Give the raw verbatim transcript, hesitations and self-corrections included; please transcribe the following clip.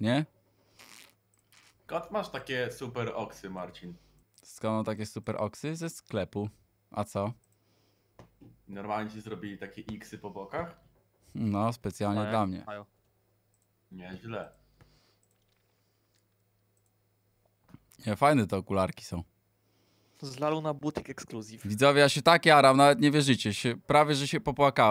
nie? Skąd masz takie super oksy, Marcin? Skąd takie super oksy? Ze sklepu. A co? Normalnie ci zrobili takie iksy po bokach? No, specjalnie Maja. Dla mnie. Maja. Nieźle. Nie, fajne te okularki są. Z Laluna Butik Exclusive. Widzowie, ja się tak jaram, nawet nie wierzycie. Się, prawie, że się popłakałem.